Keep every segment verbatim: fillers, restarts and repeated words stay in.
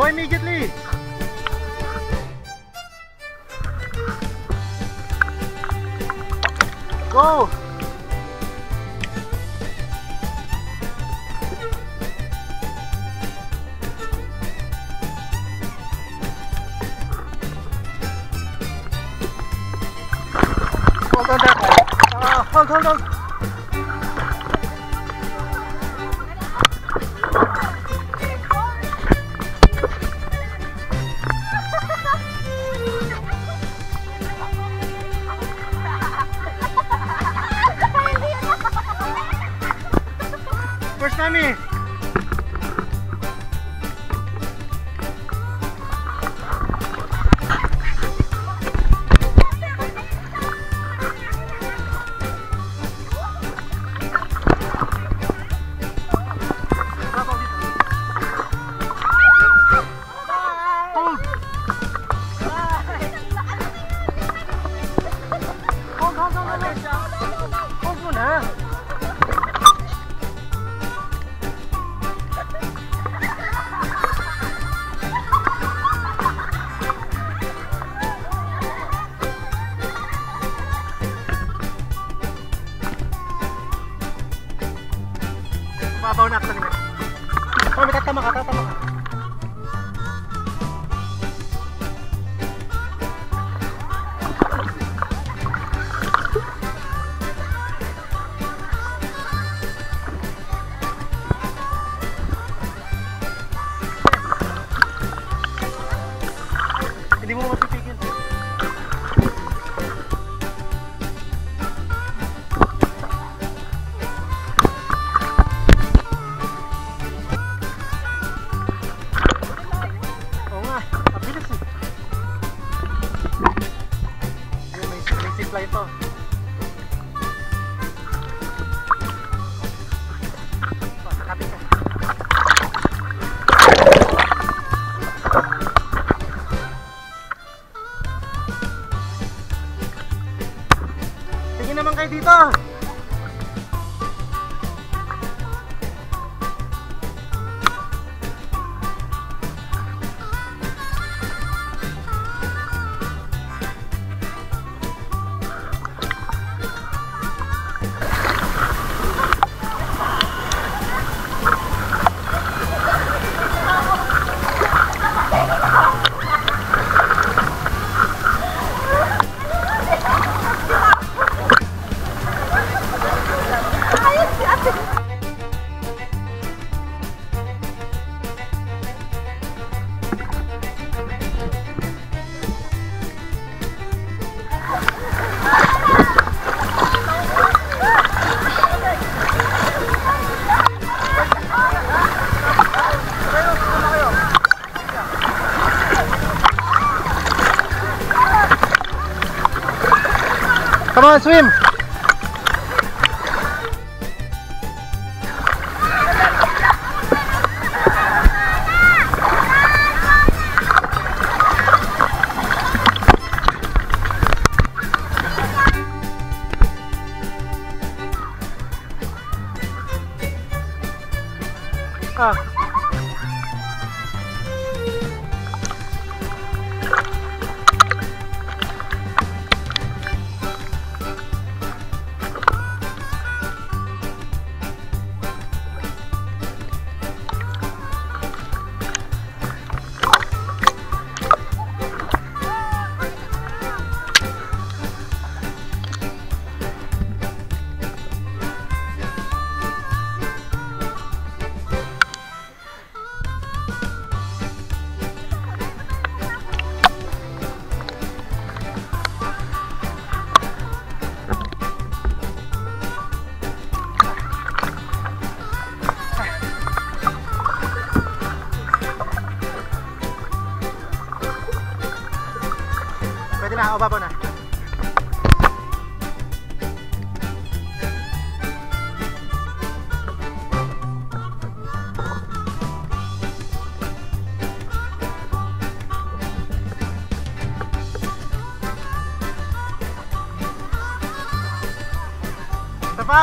Go immediately! Go! Hold on there! Uh, hold, hold, hold! Mami. Babaw na ako nila. Oh, tatama ka, tatama ka. Hindi mo mapipigil. Play ito. Kapit ka. Sige naman kayo dito. Come on, swim! Ah. Nah, apa pun lah. Apa?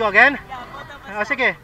go again? Yeah, sige.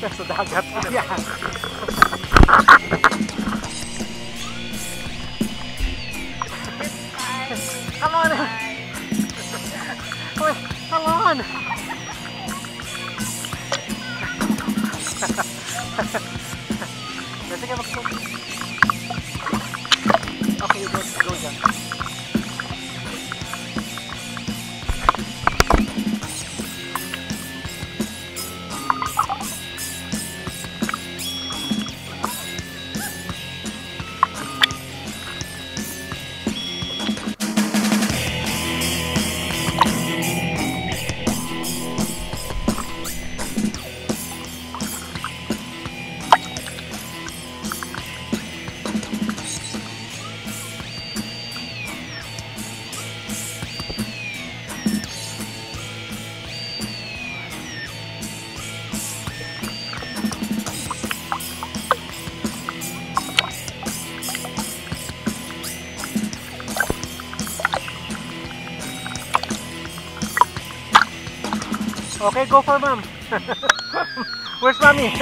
That's a dog up there. Come on. Wait, come on. Okay, you go, go again. Okay, go for mom. Where's mommy?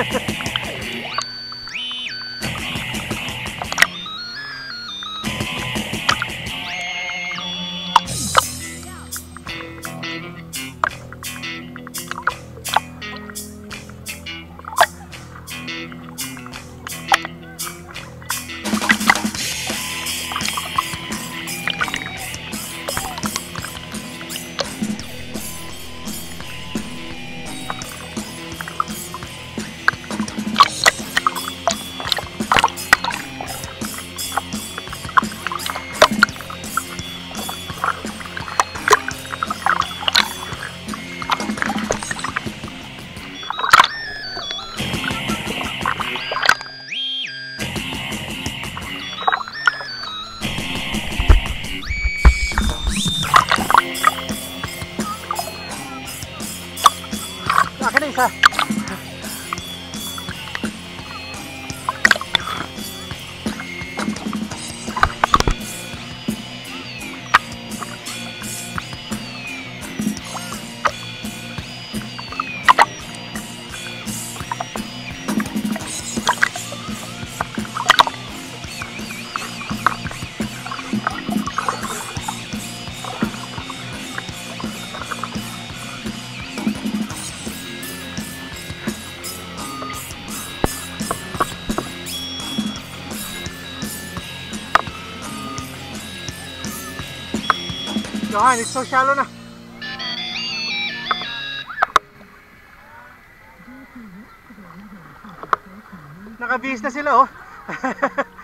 No, and it's so shallow na. Nakabihis na sila oh.